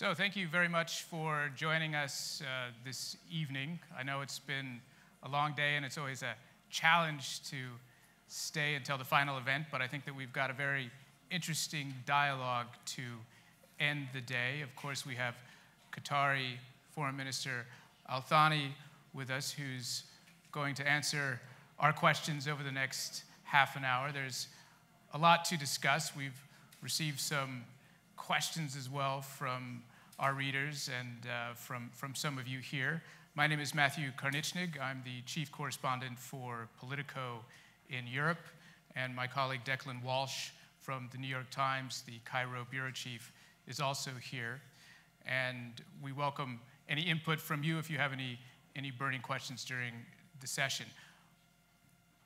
So thank you very much for joining us this evening. I know it's been a long day and it's always a challenge to stay until the final event, but I think that we've got a very interesting dialogue to end the day. Of course, we have Qatari Foreign Minister Al-Thani with us, who's going to answer our questions over the next half an hour. There's a lot to discuss. We've received some questions as well from our readers and from some of you here. My name is Matthew Karnitschnig. I'm the chief correspondent for Politico in Europe, and my colleague Declan Walsh from the New York Times, the Cairo bureau chief, is also here. And we welcome any input from you if you have any burning questions during the session.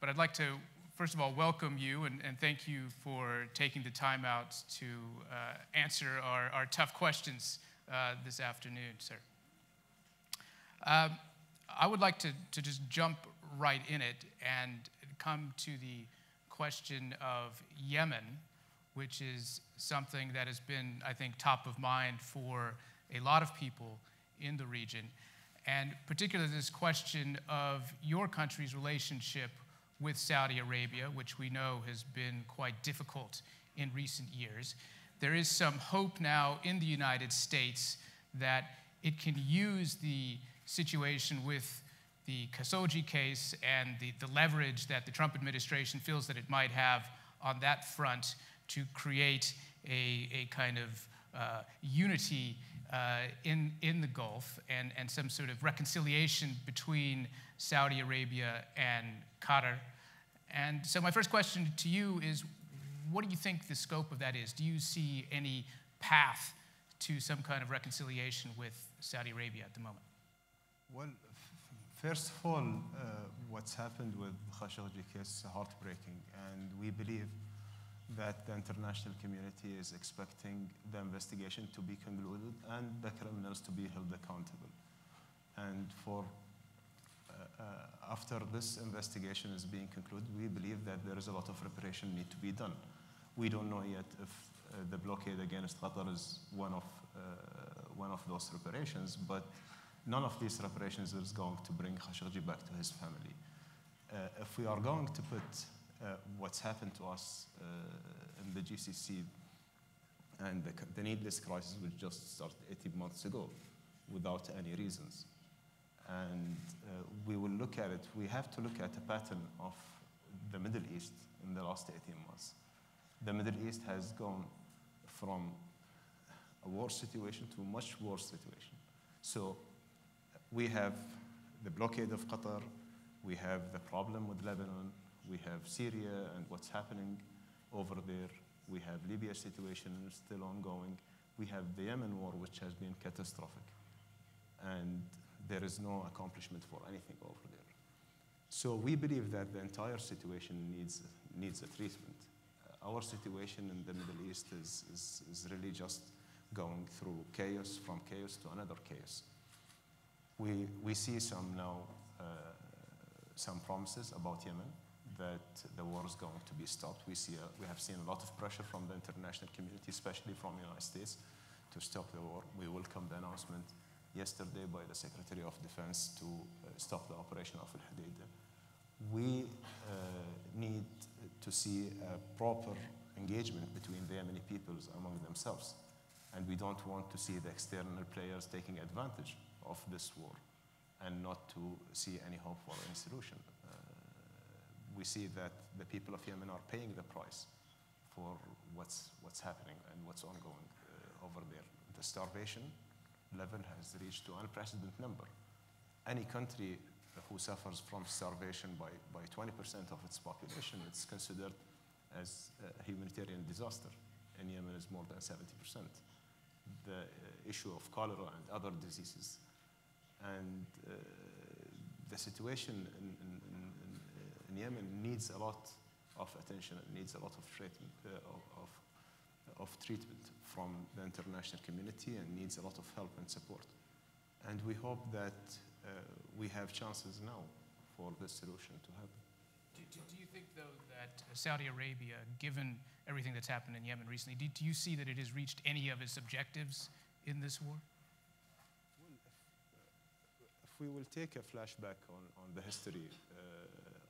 But I'd like to, first of all, welcome you and thank you for taking the time out to answer our tough questions this afternoon, sir. I would like to just jump right in it and come to the question of Yemen, which is something that has been, I think, top of mind for a lot of people in the region, and particularly this question of your country's relationship with Saudi Arabia, which we know has been quite difficult in recent years. There is some hope now in the United States that it can use the situation with the Khashoggi case and the leverage that the Trump administration feels that it might have on that front to create a kind of unity in the Gulf and some sort of reconciliation between Saudi Arabia and Qatar. And so my first question to you is, what do you think the scope of that is? Do you see any path to some kind of reconciliation with Saudi Arabia at the moment? Well, first of all, what's happened with Khashoggi case is heartbreaking, and we believe that the international community is expecting the investigation to be concluded and the criminals to be held accountable. And for after this investigation is being concluded, we believe that there is a lot of reparation need to be done. We don't know yet if the blockade against Qatar is one of those reparations, but none of these reparations is going to bring Khashoggi back to his family. If we are going to put what's happened to us in the GCC and the needless crisis which just started 18 months ago without any reasons. And we will look at it, we have to look at the pattern of the Middle East in the last 18 months. The Middle East has gone from a war situation to a much worse situation. So we have the blockade of Qatar, we have the problem with Lebanon, we have Syria and what's happening over there. We have Libya situation still ongoing. We have the Yemen war, which has been catastrophic. And there is no accomplishment for anything over there. So we believe that the entire situation needs a treatment. Our situation in the Middle East is really just going through chaos, from chaos to another chaos. We see some now, some promises about Yemen, that the war is going to be stopped. We have seen a lot of pressure from the international community, especially from the United States, to stop the war. We welcome the announcement yesterday by the Secretary of Defense to stop the operation of Al-Hudaydah. We need to see a proper engagement between the Yemeni peoples among themselves. And we don't want to see the external players taking advantage of this war and not to see any hope for any solution. We see that the people of Yemen are paying the price for what's happening and what's ongoing over there. The starvation level has reached an unprecedented number. Any country who suffers from starvation by 20% of its population, it's considered as a humanitarian disaster. In Yemen is more than 70%. The issue of cholera and other diseases. And the situation in Yemen needs a lot of attention, it needs a lot of treatment, from the international community, and needs a lot of help and support. And we hope that we have chances now for this solution to happen. Do you think, though, that Saudi Arabia, given everything that's happened in Yemen recently, do you see that it has reached any of its objectives in this war? Well, if we will take a flashback on the history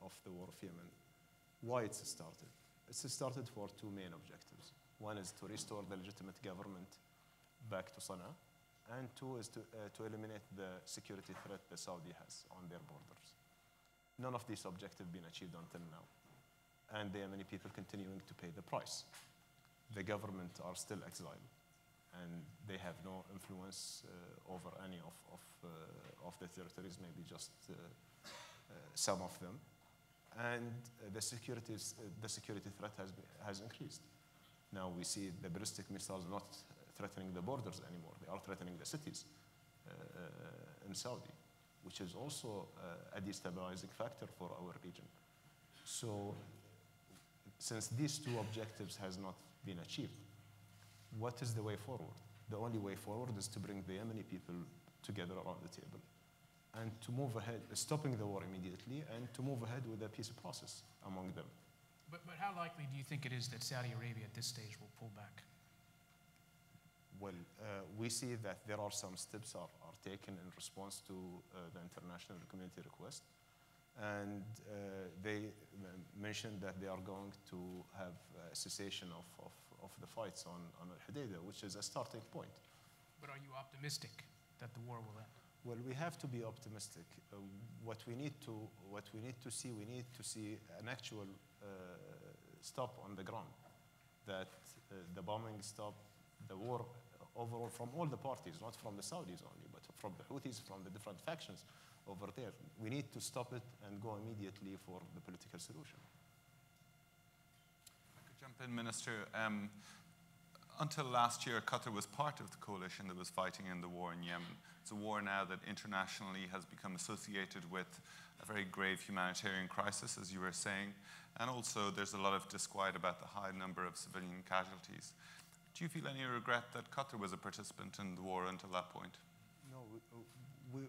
of the war of Yemen, why it started. It started for two main objectives. One is to restore the legitimate government back to Sana'a, and two is to eliminate the security threat the Saudi has on their borders. None of these objectives have been achieved until now. And there are many people continuing to pay the price. The government are still exiled, and they have no influence over any of the territories, maybe just some of them. And the security threat has increased. Now we see the ballistic missiles not threatening the borders anymore. They are threatening the cities in Saudi, which is also a destabilizing factor for our region. So since these two objectives has not been achieved, what is the way forward? The only way forward is to bring the Yemeni people together around the table and to move ahead, stopping the war immediately, and to move ahead with a peace process among them. But how likely do you think it is that Saudi Arabia at this stage will pull back? Well, we see that there are some steps are taken in response to the international community request. And they mentioned that they are going to have a cessation of the fights on Al-Hudaydah, which is a starting point. But are you optimistic that the war will end? Well, we have to be optimistic. We need to see an actual stop on the ground, that the bombing stop, the war overall from all the parties, not from the Saudis only, but from the Houthis, from the different factions over there. We need to stop it and go immediately for the political solution. I could jump in, Minister. Until last year, Qatar was part of the coalition that was fighting in the war in Yemen. It's a war now that internationally has become associated with a very grave humanitarian crisis, as you were saying, and also there's a lot of disquiet about the high number of civilian casualties. Do you feel any regret that Qatar was a participant in the war until that point? No,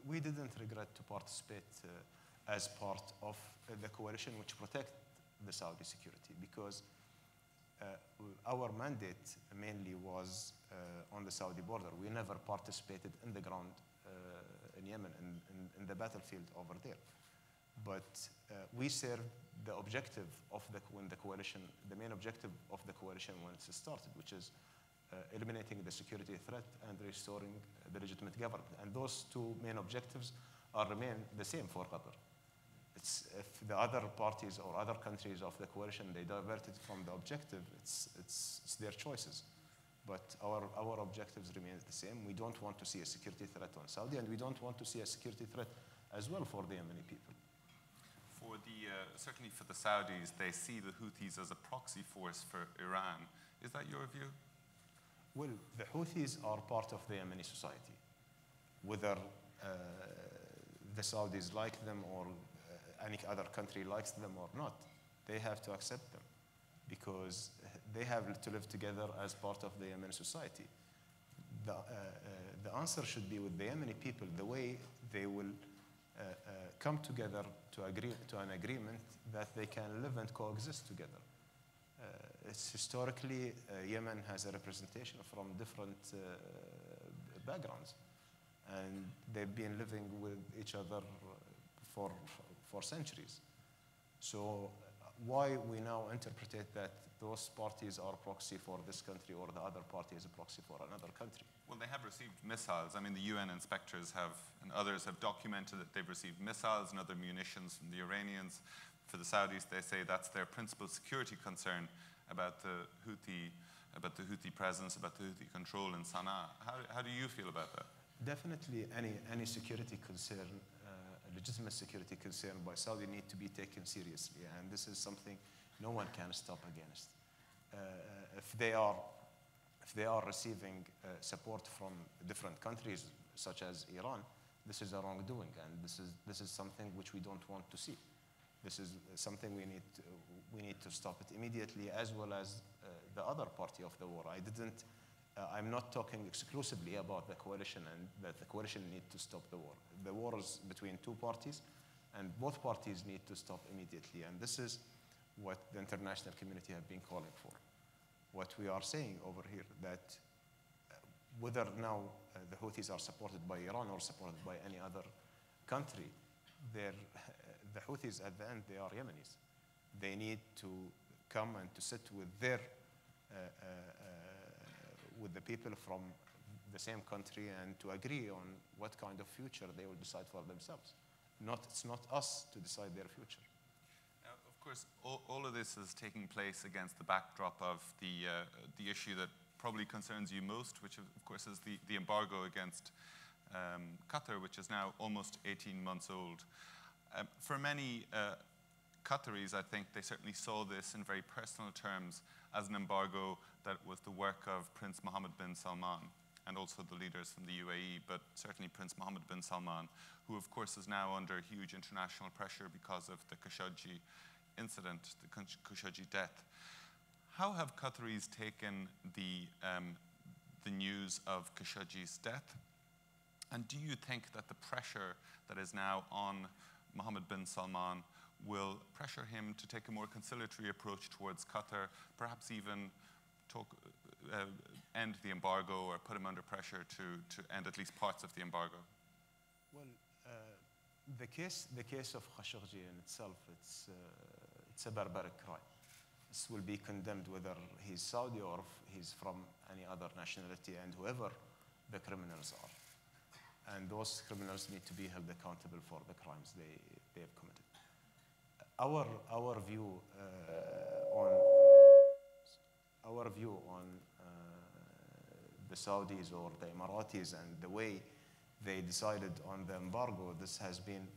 we didn't regret to participate as part of the coalition which protects the Saudi security, because our mandate mainly was on the Saudi border. We never participated in the ground in Yemen, in the battlefield over there. But we served the objective of the main objective of the coalition when it started, which is eliminating the security threat and restoring the legitimate government. And those two main objectives remain the same for Qatar. If the other parties or other countries of the coalition, they diverted from the objective, it's their choices. But our objectives remain the same. We don't want to see a security threat on Saudi, and we don't want to see a security threat as well for the Yemeni people. For the, certainly for the Saudis, they see the Houthis as a proxy force for Iran. Is that your view? Well, the Houthis are part of the Yemeni society. Whether the Saudis like them or any other country likes them or not, they have to accept them because they have to live together as part of the Yemeni society. The answer should be with the Yemeni people, the way they will come together to agree to an agreement that they can live and coexist together. It's historically, Yemen has a representation from different backgrounds, and they've been living with each other for centuries. So why we now interpret that those parties are proxy for this country or the other party is a proxy for another country? Well, they have received missiles. I mean, the UN inspectors have, and others have documented that they've received missiles and other munitions from the Iranians. For the Saudis, they say that's their principal security concern about the Houthi presence, about the Houthi control in Sana'a. How do you feel about that? Definitely any security concern, legitimate security concern by Saudi need to be taken seriously, and this is something no one can stop against. If they are receiving support from different countries, such as Iran, this is a wrongdoing, and this is something which we don't want to see. This is something we need to stop it immediately, as well as the other party of the war. I'm not talking exclusively about the coalition and that the coalition need to stop the war. The war is between two parties, and both parties need to stop immediately. And this is what the international community have been calling for. What we are saying over here, that whether now the Houthis are supported by Iran or supported by any other country, the Houthis at the end, they are Yemenis. They need to come and to sit with their with the people from the same country and to agree on what kind of future they will decide for themselves. It's not us to decide their future. Now, of course, all of this is taking place against the backdrop of the issue that probably concerns you most, which of course is the embargo against Qatar, which is now almost 18 months old. For many Qataris, I think they certainly saw this in very personal terms as an embargo that was the work of Prince Mohammed bin Salman and also the leaders from the UAE, but certainly Prince Mohammed bin Salman, who of course is now under huge international pressure because of the Khashoggi incident, the Khashoggi death. How have Qataris taken the news of Khashoggi's death? And do you think that the pressure that is now on Mohammed bin Salman will pressure him to take a more conciliatory approach towards Qatar, perhaps even end the embargo or put him under pressure to end at least parts of the embargo? Well, the case of Khashoggi in itself, it's a barbaric crime. This will be condemned whether he's Saudi or he's from any other nationality, and whoever the criminals are. And those criminals need to be held accountable for the crimes they have committed. Our view on the Saudis or the Emiratis and the way they decided on the embargo, this has been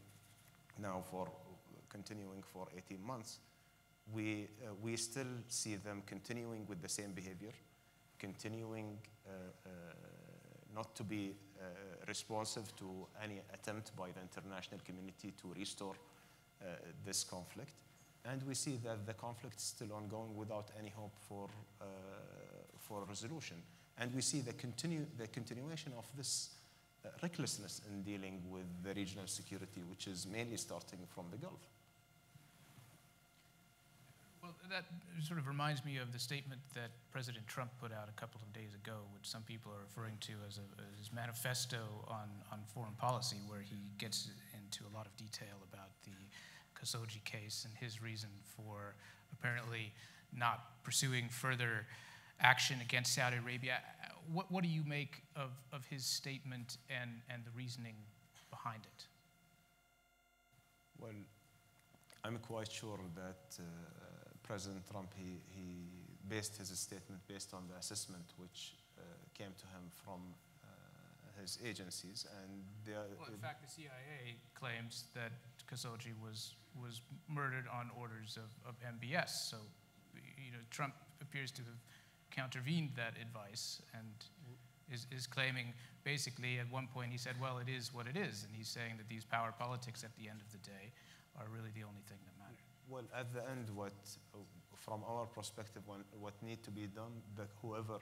now continuing for 18 months. We still see them continuing with the same behavior, continuing not to be responsive to any attempt by the international community to restore this conflict. And we see that the conflict is still ongoing without any hope for resolution. And we see the continuation of this recklessness in dealing with the regional security, which is mainly starting from the Gulf. Well, that sort of reminds me of the statement that President Trump put out a couple of days ago, which some people are referring to as his manifesto on foreign policy, where he gets into a lot of detail about the Khashoggi case and his reason for apparently not pursuing further action against Saudi Arabia. What do you make of his statement and the reasoning behind it? Well, I'm quite sure that President Trump, he based his statement based on the assessment which came to him from his agencies. And in fact, the CIA claims that Khashoggi was murdered on orders of MBS. So, you know, Trump appears to have countervened that advice and is claiming, basically, at one point he said, well, it is what it is. And he's saying that these power politics at the end of the day are really the only thing that matter. Well, at the end, from our perspective, what need to be done, that whoever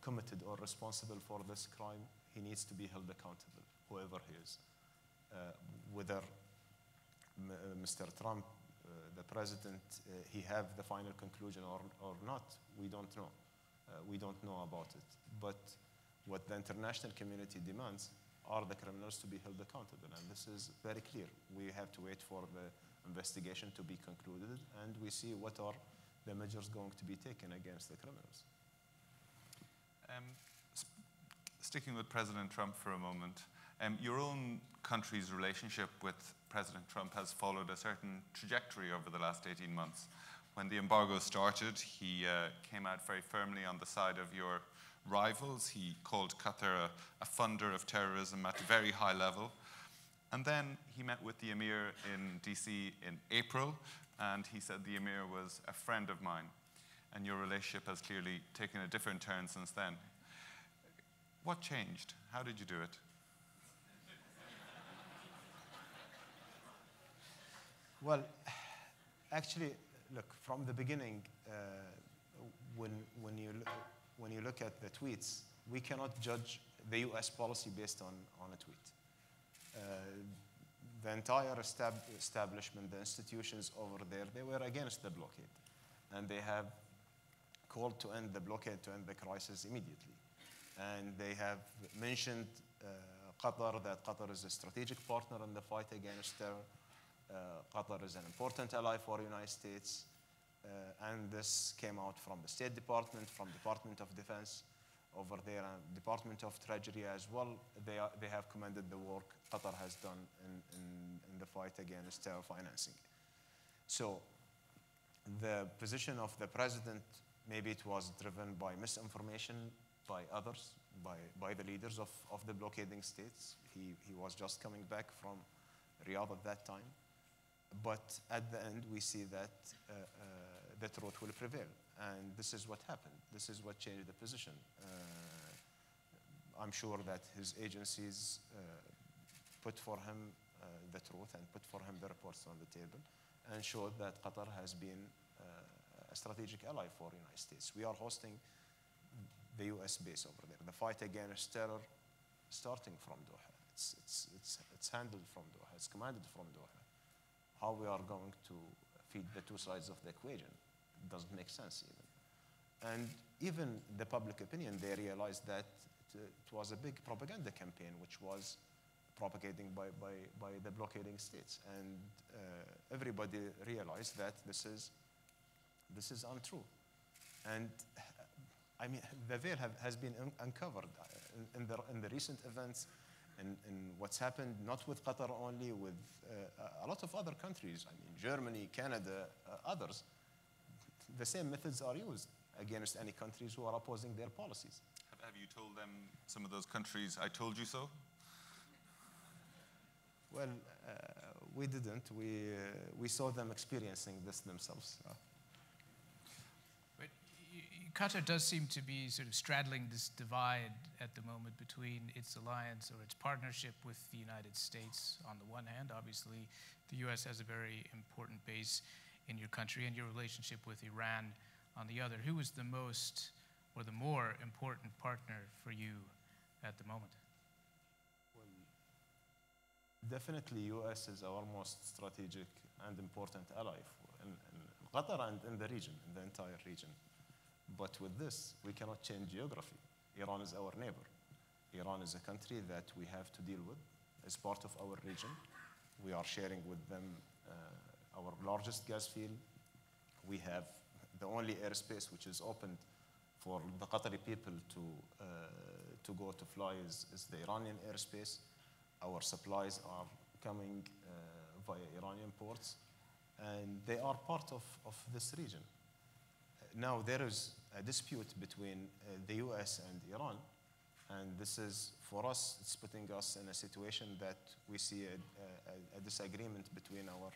committed or responsible for this crime, he needs to be held accountable, whoever he is. Whether Mr. Trump, the president, he have the final conclusion or not, we don't know. We don't know about it. But what the international community demands are the criminals to be held accountable, and this is very clear. We have to wait for the investigation to be concluded, and we see what are the measures going to be taken against the criminals. Sticking with President Trump for a moment, your own country's relationship with President Trump has followed a certain trajectory over the last 18 months. When the embargo started, he came out very firmly on the side of your rivals. He called Qatar a funder of terrorism at a very high level. And then he met with the Emir in DC in April, and he said the Emir was a friend of mine. And your relationship has clearly taken a different turn since then. What changed? How did you do it? Well, actually, look, from the beginning, when you look at the tweets, we cannot judge the US policy based on a tweet. The entire establishment, the institutions over there, they were against the blockade. And they have called to end the blockade, to end the crisis immediately. And they have mentioned Qatar, that Qatar is a strategic partner in the fight against terror. Qatar is an important ally for the United States. And this came out from the State Department, from Department of Defense over there, and Department of Treasury as well. They have commended the work Qatar has done in the fight against terror financing. So the position of the president, maybe it was driven by misinformation by others, by the leaders of the blockading states. He was just coming back from Riyadh at that time. But at the end, we see that the truth will prevail. And this is what happened. This is what changed the position. I'm sure that his agencies put for him the truth and put for him the reports on the table and showed that Qatar has been a strategic ally for the United States. We are hosting the U.S. base over there. The fight against terror starting from Doha. It's handled from Doha. It's commanded from Doha. How we are going to feed the two sides of the equation doesn't make sense even. And even the public opinion, they realized that it was a big propaganda campaign which was propagating by the blockading states. And everybody realized that this is untrue. And I mean, the veil has been uncovered in the recent events, and what's happened, not with Qatar only, with a lot of other countries. I mean, Germany, Canada, others. The same methods are used against any countries who are opposing their policies. Have you told them, some of those countries, I told you so? Well, we didn't. We saw them experiencing this themselves. Qatar does seem to be sort of straddling this divide at the moment between its alliance or its partnership with the United States on the one hand. Obviously, the U.S. has a very important base in your country, and your relationship with Iran on the other. Who is the most or the more important partner for you at the moment? Well, definitely U.S. is our most strategic and important ally in Qatar and in the region, in the entire region. But with this, we cannot change geography. Iran is our neighbor. Iran is a country that we have to deal with as part of our region. We are sharing with them our largest gas field. We have the only airspace which is opened for the Qatari people to go to fly is the Iranian airspace. Our supplies are coming via Iranian ports, and they are part of this region. Now, there is a dispute between the U.S. and Iran, and this is, for us, it's putting us in a situation that we see a disagreement between our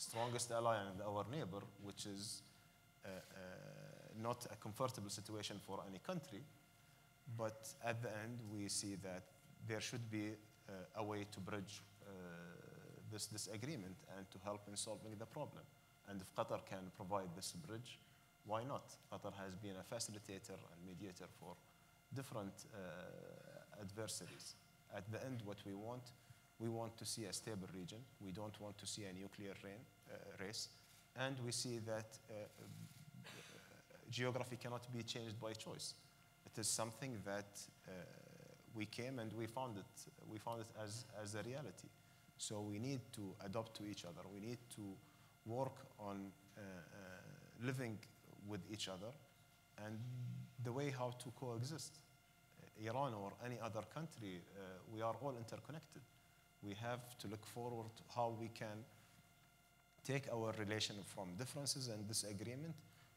strongest ally and our neighbor, which is not a comfortable situation for any country. But at the end, we see that there should be a way to bridge this disagreement and to help in solving the problem. And if Qatar can provide this bridge, why not? Qatar has been a facilitator and mediator for different adversaries. At the end, what we want to see a stable region. We don't want to see a nuclear race. And we see that geography cannot be changed by choice. It is something that we came and we found it as a reality. So we need to adapt to each other. We need to work on living with each other and the way how to coexist. Iran or any other country, we are all interconnected. We have to look forward how we can take our relation from differences and disagreement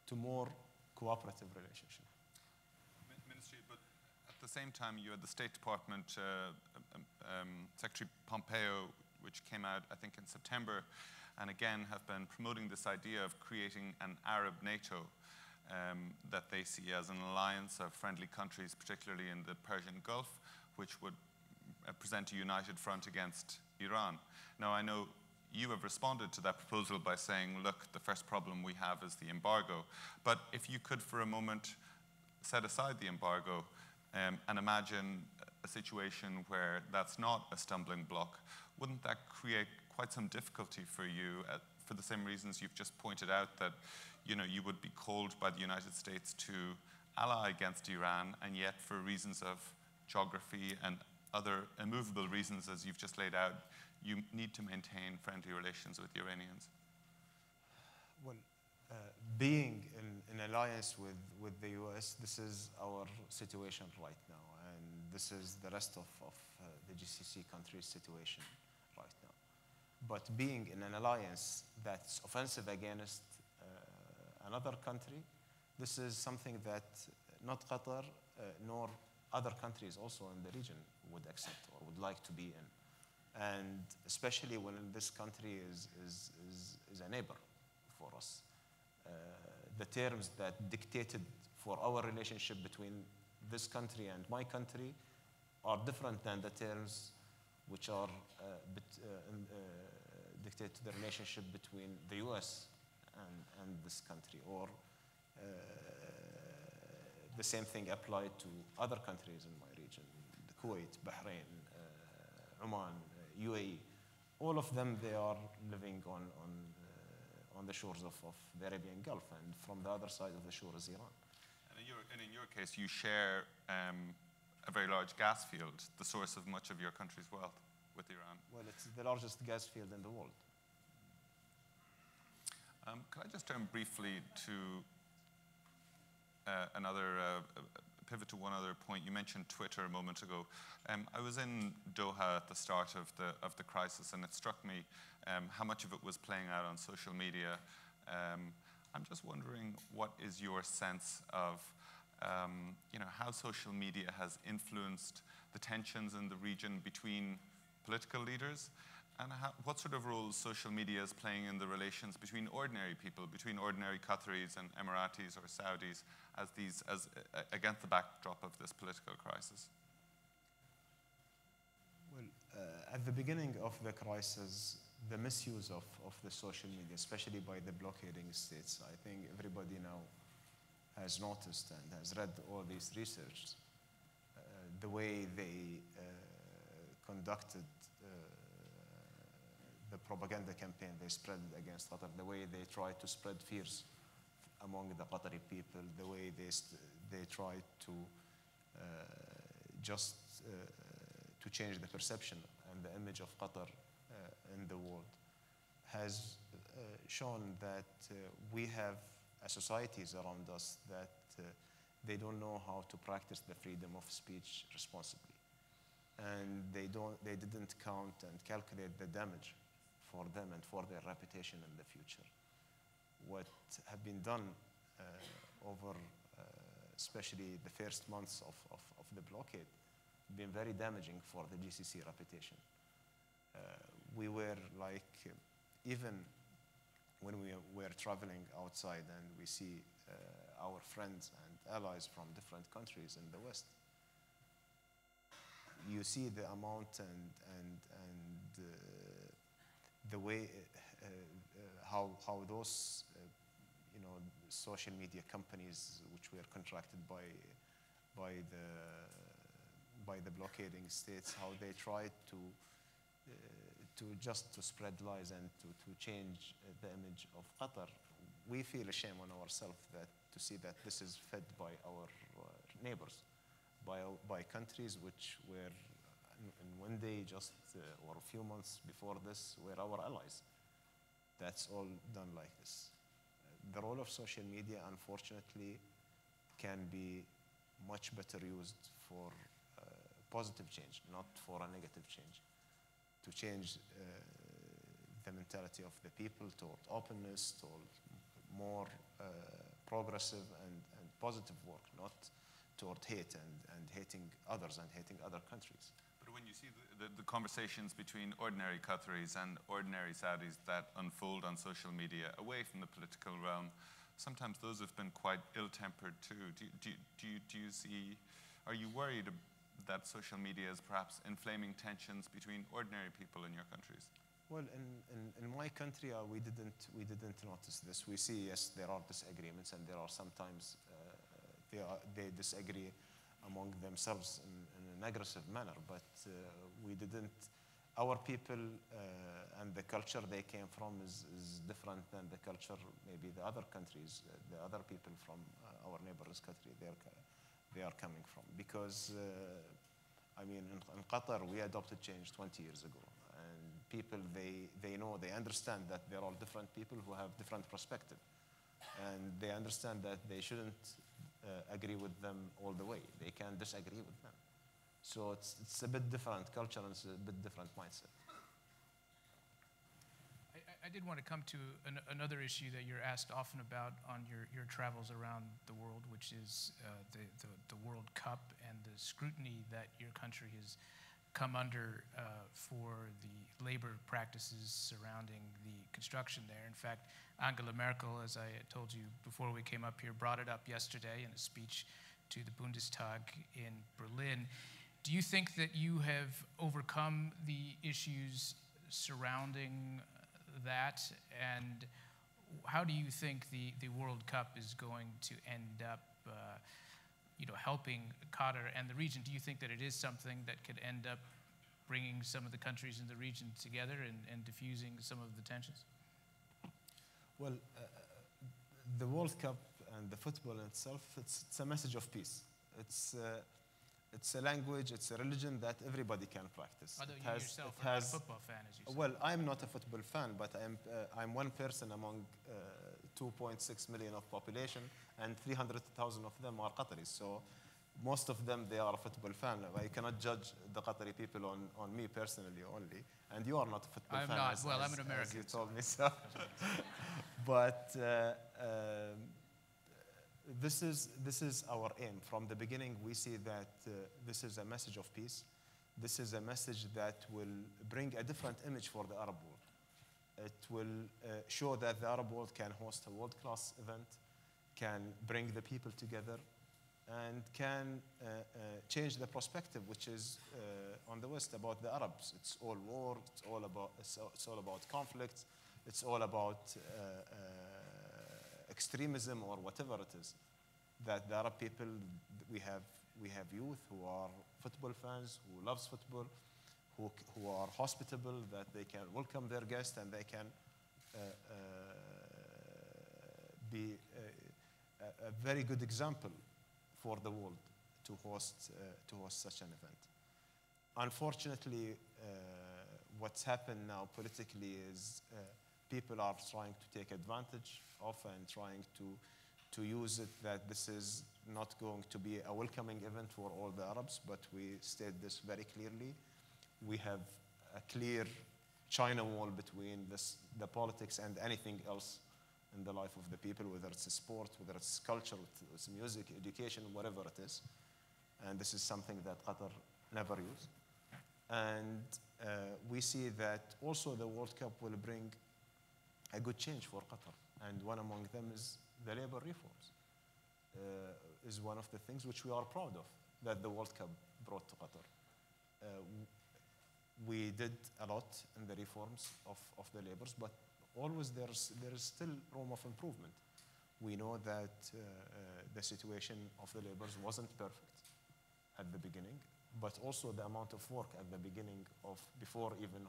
to more cooperative relationship. Ministry, but at the same time, you had the State Department, Secretary Pompeo, which came out, I think, in September, and again have been promoting this idea of creating an Arab NATO that they see as an alliance of friendly countries, particularly in the Persian Gulf, which would present a united front against Iran. Now, I know you have responded to that proposal by saying, look, the first problem we have is the embargo. But if you could, for a moment, set aside the embargo and imagine a situation where that's not a stumbling block, wouldn't that create quite some difficulty for you, for the same reasons you've just pointed out, that you would be called by the United States to ally against Iran, and yet for reasons of geography and other immovable reasons, as you've just laid out, you need to maintain friendly relations with the Iranians? Well, being in alliance with the US, this is our situation right now, and this is the rest of the GCC countries' situation right now. But being in an alliance that's offensive against another country, this is something that not Qatar nor other countries also in the region would accept or would like to be in. And especially when this country is a neighbor for us. The terms that dictated for our relationship between this country and my country are different than the terms which are dictate the relationship between the US and this country, or the same thing applied to other countries in my region, the Kuwait, Bahrain, Oman, UAE. All of them, they are living on the shores of the Arabian Gulf, and from the other side of the shore is Iran. And in your case, you share a very large gas field, the source of much of your country's wealth, with Iran. Well, it's the largest gas field in the world. Could I just turn briefly to pivot to one other point? You mentioned Twitter a moment ago. I was in Doha at the start of the crisis, and it struck me how much of it was playing out on social media. I'm just wondering, what is your sense of how social media has influenced the tensions in the region between political leaders, and what sort of role social media is playing in the relations between ordinary people, between ordinary Qataris and Emiratis or Saudis, against the backdrop of this political crisis? Well, at the beginning of the crisis, the misuse of the social media, especially by the blockading states, I think everybody now has noticed and has read all these research, the way they conducted the propaganda campaign they spread against Qatar, the way they tried to spread fears among the Qatari people, the way they tried to to change the perception and the image of Qatar in the world, has shown that we have societies around us that they don't know how to practice the freedom of speech responsibly, and they didn't count and calculate the damage for them and for their reputation in the future. What have been done over especially the first months of the blockade been very damaging for the GCC reputation. We were like, even when we were traveling outside and we see our friends and allies from different countries in the West, you see the amount and the way how those social media companies which were contracted by the blockading states, how they tried to spread lies and to change the image of Qatar. We feel ashamed on ourselves to see that this is fed by our neighbors, by countries which were in one day just or a few months before this were our allies. That's all done like this. The role of social media, unfortunately, can be much better used for positive change, not for a negative change. To change the mentality of the people toward openness, toward more progressive and positive work, not toward hate and hating others and hating other countries. But when you see the conversations between ordinary Qataris and ordinary Saudis that unfold on social media away from the political realm, sometimes those have been quite ill-tempered too. Do you see, are you worried about that social media is perhaps inflaming tensions between ordinary people in your countries? Well, in my country, we didn't notice this. We see, yes, there are disagreements, and there are sometimes they disagree among themselves in an aggressive manner, but we didn't our people and the culture they came from is different than the culture maybe the other countries, the other people from our neighbor's country they are coming from. Because, I mean, in Qatar, we adopted change 20 years ago. And people, they know, they understand that they're all different people who have different perspective. And they understand that they shouldn't agree with them all the way. They can disagree with them. So it's a bit different culture and it's a bit different mindset. I did want to come to another issue that you're asked often about on your travels around the world, which is the World Cup and the scrutiny that your country has come under for the labor practices surrounding the construction there. In fact, Angela Merkel, as I told you before we came up here, brought it up yesterday in a speech to the Bundestag in Berlin. Do you think that you have overcome the issues surrounding that? And how do you think the World Cup is going to end up helping Qatar and the region? Do you think that it is something that could end up bringing some of the countries in the region together and diffusing some of the tensions? Well, the World Cup and the football itself, it's a message of peace. It's a language, it's a religion that everybody can practice. Although you yourself are not a football fan, as you said. Well, I'm not a football fan, but I'm one person among 2.6 million of population, and 300,000 of them are Qataris. So most of them, they are a football fan. I cannot judge the Qatari people on me personally only. And you are not a football fan. I'm not. Well, I'm an American. As you told me so. But... This is our aim. From the beginning, we see that this is a message of peace. This is a message that will bring a different image for the Arab world. It will show that the Arab world can host a world-class event, can bring the people together, and can change the perspective, which is on the West about the Arabs. It's all war. It's all about conflicts. It's all about extremism or whatever it is, that the Arab people, we have youth who are football fans, who loves football, who are hospitable, that they can welcome their guests and they can be a very good example for the world to host such an event. Unfortunately, what's happened now politically is people are trying to take advantage of and trying to use it that this is not going to be a welcoming event for all the Arabs, but we state this very clearly. We have a clear China wall between the politics and anything else in the life of the people, whether it's sport, whether it's culture, it's music, education, whatever it is. And this is something that Qatar never used. And we see that also the World Cup will bring a good change for Qatar, and one among them is the labor reforms. Is one of the things which we are proud of that the World Cup brought to Qatar. We did a lot in the reforms of the labors, but always there is still room of improvement. We know that the situation of the labors wasn't perfect at the beginning, but also the amount of work at the beginning of before even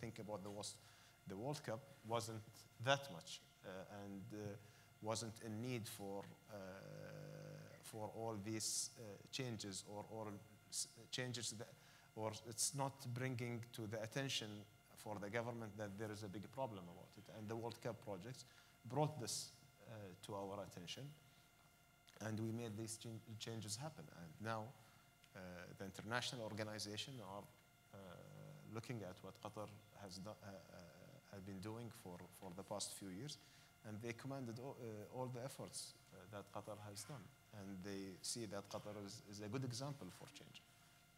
think about the World Cup wasn't that much and wasn't in need for all these changes or changes that, or it's not bringing to the attention for the government that there is a big problem about it. And the World Cup projects brought this to our attention, and we made these changes happen. And now the international organization are looking at what Qatar has done, have been doing for the past few years, and they commended all the efforts that Qatar has done, and they see that Qatar is a good example for change.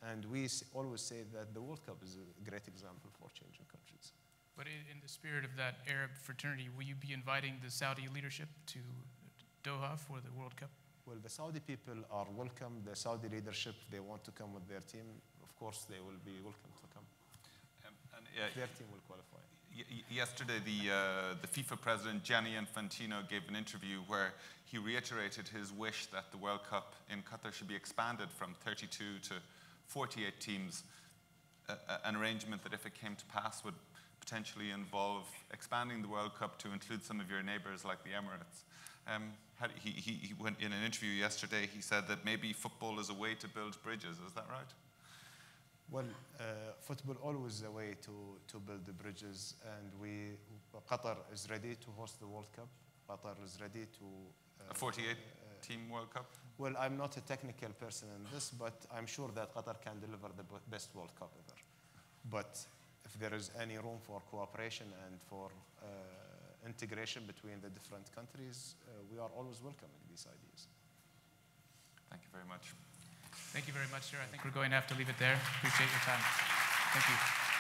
And we always say that the World Cup is a great example for change in countries. But in the spirit of that Arab fraternity, will you be inviting the Saudi leadership to Doha for the World Cup? Well, the Saudi people are welcome. The Saudi leadership, they want to come with their team. Of course, they will be welcome to come. Their team will qualify. Yesterday, the FIFA president, Gianni Infantino, gave an interview where he reiterated his wish that the World Cup in Qatar should be expanded from 32 to 48 teams. an arrangement that, if it came to pass, would potentially involve expanding the World Cup to include some of your neighbours like the Emirates. He went in an interview yesterday, he said that maybe football is a way to build bridges. Is that right? Well, football always a way to build the bridges, and Qatar is ready to host the World Cup. Qatar is ready to... a 48-team World Cup? Well, I'm not a technical person in this, but I'm sure that Qatar can deliver the best World Cup ever. But if there is any room for cooperation and for integration between the different countries, we are always welcoming these ideas. Thank you very much. Thank you very much, sir. I think we're going to have to leave it there. Appreciate your time. Thank you.